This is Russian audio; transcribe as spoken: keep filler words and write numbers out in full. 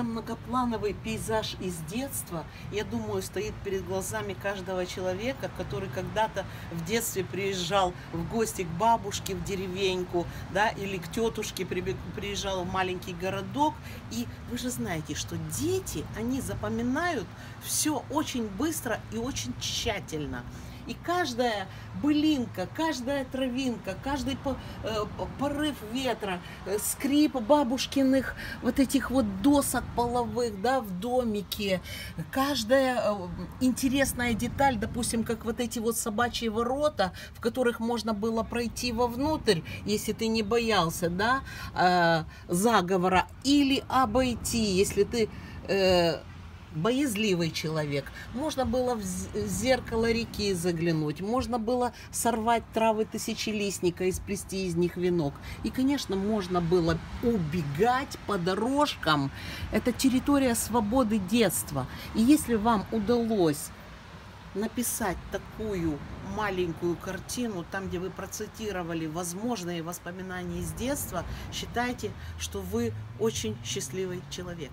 Самый многоплановый пейзаж из детства, я думаю, стоит перед глазами каждого человека, который когда-то в детстве приезжал в гости к бабушке в деревеньку, да, или к тетушке приезжал в маленький городок. И вы же знаете, что дети, они запоминают все очень быстро и очень тщательно. И каждая былинка, каждая травинка, каждый порыв ветра, скрип бабушкиных вот этих вот досок половых, да, в домике, каждая интересная деталь, допустим, как вот эти вот собачьи ворота, в которых можно было пройти вовнутрь, если ты не боялся, да, заговора, или обойти, если ты... боязливый человек. Можно было в зеркало реки заглянуть, можно было сорвать травы тысячелистника и сплести из них венок. И, конечно, можно было убегать по дорожкам. Это территория свободы детства. И если вам удалось написать такую маленькую картину, там, где вы процитировали возможные воспоминания из детства, считайте, что вы очень счастливый человек.